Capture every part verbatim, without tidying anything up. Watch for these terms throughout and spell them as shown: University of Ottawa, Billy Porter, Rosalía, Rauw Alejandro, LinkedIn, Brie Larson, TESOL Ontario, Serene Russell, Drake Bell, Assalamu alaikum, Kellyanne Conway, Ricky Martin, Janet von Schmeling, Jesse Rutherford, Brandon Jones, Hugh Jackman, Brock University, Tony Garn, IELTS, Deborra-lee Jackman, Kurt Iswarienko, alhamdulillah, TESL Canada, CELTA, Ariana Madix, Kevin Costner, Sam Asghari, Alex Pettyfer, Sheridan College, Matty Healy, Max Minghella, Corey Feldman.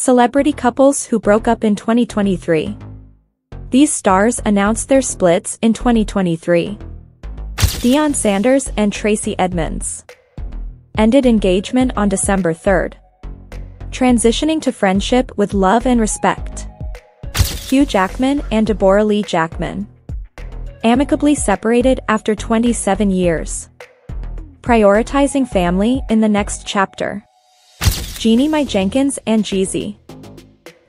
Celebrity couples who broke up in twenty twenty-three. These stars announced their splits in twenty twenty-three. Deion Sanders and Tracy Edmonds ended engagement on December third, transitioning to friendship with love and respect. Hugh Jackman and Deborra-lee Jackman amicably separated after twenty-seven years, prioritizing family in the next chapter. Jeannie Mai Jenkins and Jeezy.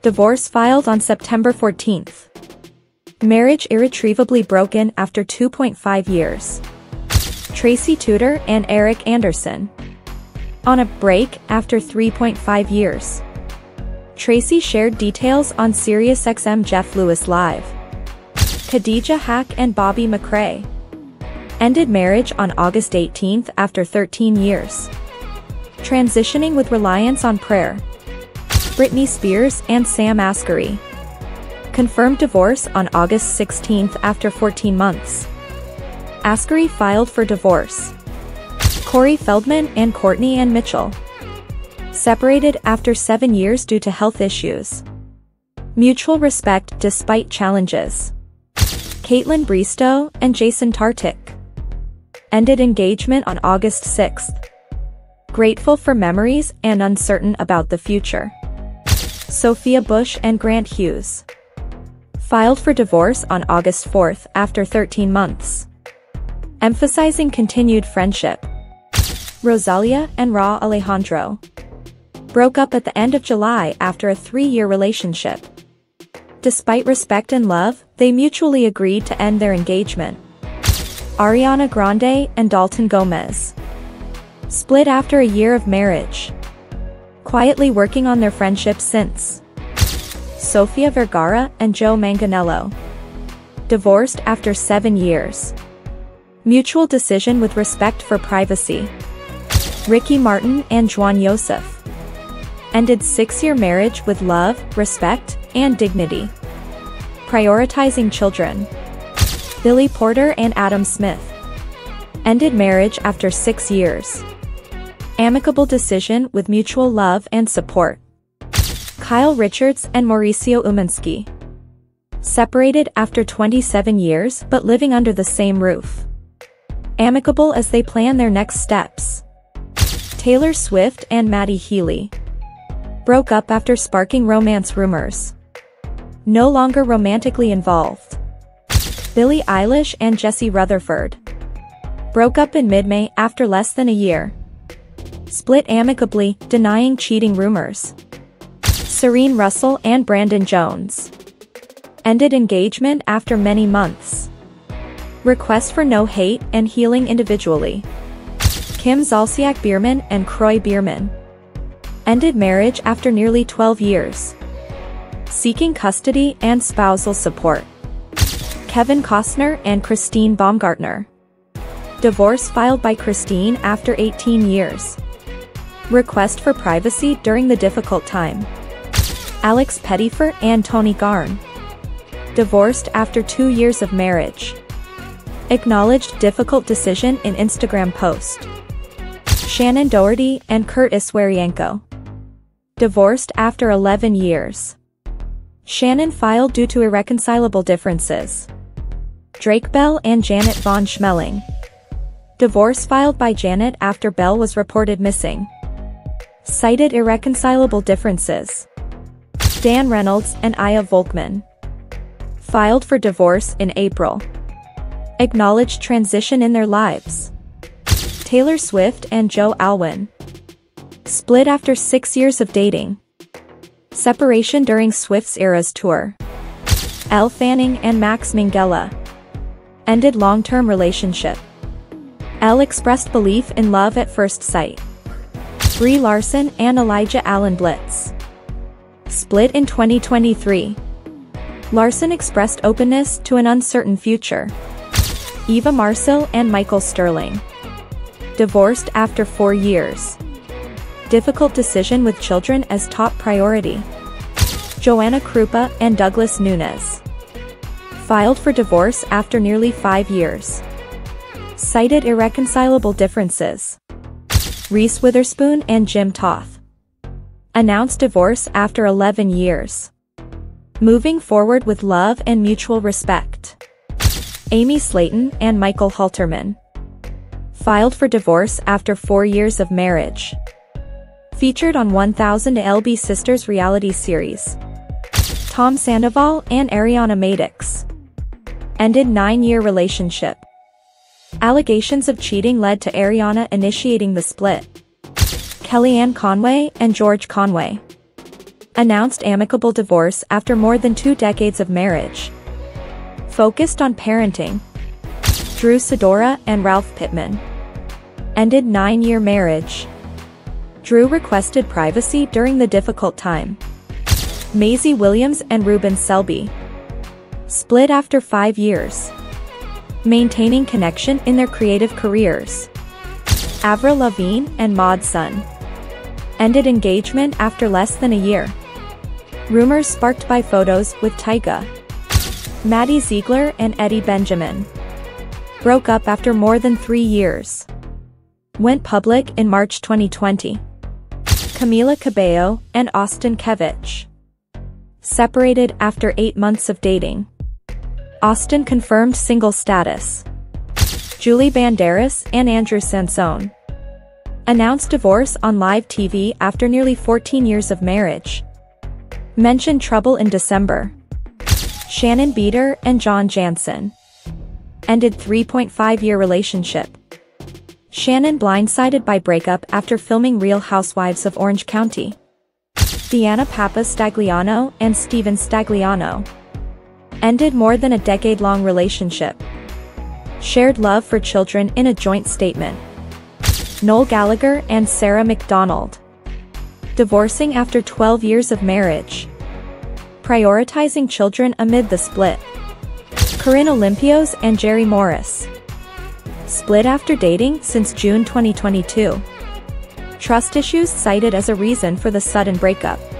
Divorce filed on September fourteenth. Marriage irretrievably broken after two point five years. Tracy Tudor and Eric Anderson. On a break after three point five years. Tracy shared details on SiriusXM Jeff Lewis Live. Khadijah Haqq and Bobby McRae ended marriage on August eighteenth after thirteen years. Transitioning with reliance on prayer. Britney Spears and Sam Asghari confirmed divorce on August sixteenth after fourteen months. Asghari filed for divorce. Corey Feldman and Courtney Ann Mitchell separated after seven years due to health issues. Mutual respect despite challenges. Kaitlyn Bristowe and Jason Tartick ended engagement on August sixth. Grateful for memories and uncertain about the future. Sophia Bush and Grant Hughes filed for divorce on August fourth after thirteen months, emphasizing continued friendship. Rosalía and Rauw Alejandro broke up at the end of July after a three-year relationship. Despite respect and love, they mutually agreed to end their engagement. Ariana Grande and Dalton Gomez split after a year of marriage, quietly working on their friendship since. Sofía Vergara and Joe Manganiello divorced after seven years. Mutual decision with respect for privacy. Ricky Martin and Jwan Yosef ended six-year marriage with love, respect, and dignity, prioritizing children. Billy Porter and Adam Smith ended marriage after six years. Amicable decision with mutual love and support. Kyle Richards and Mauricio Umansky separated after twenty-seven years but living under the same roof. Amicable as they plan their next steps. Taylor Swift and Matty Healy broke up after sparking romance rumors. No longer romantically involved. Billie Eilish and Jesse Rutherford broke up in mid-May after less than a year. Split amicably, denying cheating rumors. Serene Russell and Brandon Jones ended engagement after many months. Request for no hate and healing individually. Kim Zolciak Bierman and Croy Bierman ended marriage after nearly twelve years. Seeking custody and spousal support. Kevin Costner and Christine Baumgartner. Divorce filed by Christine after eighteen years. Request for privacy during the difficult time. Alex Pettyfer and Tony Garn divorced after two years of marriage. Acknowledged difficult decision in Instagram post. Shannon Doherty and Kurt Iswarienko divorced after eleven years. Shannon filed due to irreconcilable differences. Drake Bell and Janet Von Schmeling divorce filed by Janet after Bell was reported missing. Cited irreconcilable differences. Dan Reynolds and Aya Volkman filed for divorce in April. Acknowledged transition in their lives. Taylor Swift and Joe Alwyn split after six years of dating. Separation during Swift's Eras tour. Elle Fanning and Max Minghella ended long-term relationship. Elle expressed belief in love at first sight. Brie Larson and Elijah Allen Blitz split in twenty twenty-three. Larson expressed openness to an uncertain future. Eva Marcil and Michael Sterling divorced after four years. Difficult decision with children as top priority. Joanna Krupa and Douglas Nunes filed for divorce after nearly five years. Cited irreconcilable differences. Reese Witherspoon and Jim Toth announced divorce after eleven years. Moving forward with love and mutual respect. Amy Slayton and Michael Halterman filed for divorce after four years of marriage. Featured on one thousand L B Sisters reality series. Tom Sandoval and Ariana Madix ended nine-year relationship. Allegations of cheating led to Ariana initiating the split. Kellyanne Conway and George Conway announced amicable divorce after more than two decades of marriage. Focused on parenting. Drew Sidora and Ralph Pittman ended nine-year marriage. Drew requested privacy during the difficult time. Maisie Williams and Ruben Selby split after five years. Maintaining connection in their creative careers. Avril Lavigne and Maud Sun ended engagement after less than a year. Rumors sparked by photos with Tyga. Maddie Ziegler and Eddie Benjamin broke up after more than three years. Went public in March twenty twenty. Camila Cabello and Austin Kevich separated after eight months of dating. Austin confirmed single status. Julie Banderas and Andrew Sansone announced divorce on live T V after nearly fourteen years of marriage. Mentioned trouble in December. Shannon Beater and John Jansen ended three point five year relationship. Shannon blindsided by breakup after filming Real Housewives of Orange County. Deanna Papastagliano and Steven Stagliano ended more than a decade-long relationship. Shared love for children in a joint statement. Noel Gallagher and Sarah McDonald divorcing after twelve years of marriage. Prioritizing children amid the split. Corinne Olympios and Jerry Morris split after dating since June twenty twenty-two. Trust issues cited as a reason for the sudden breakup.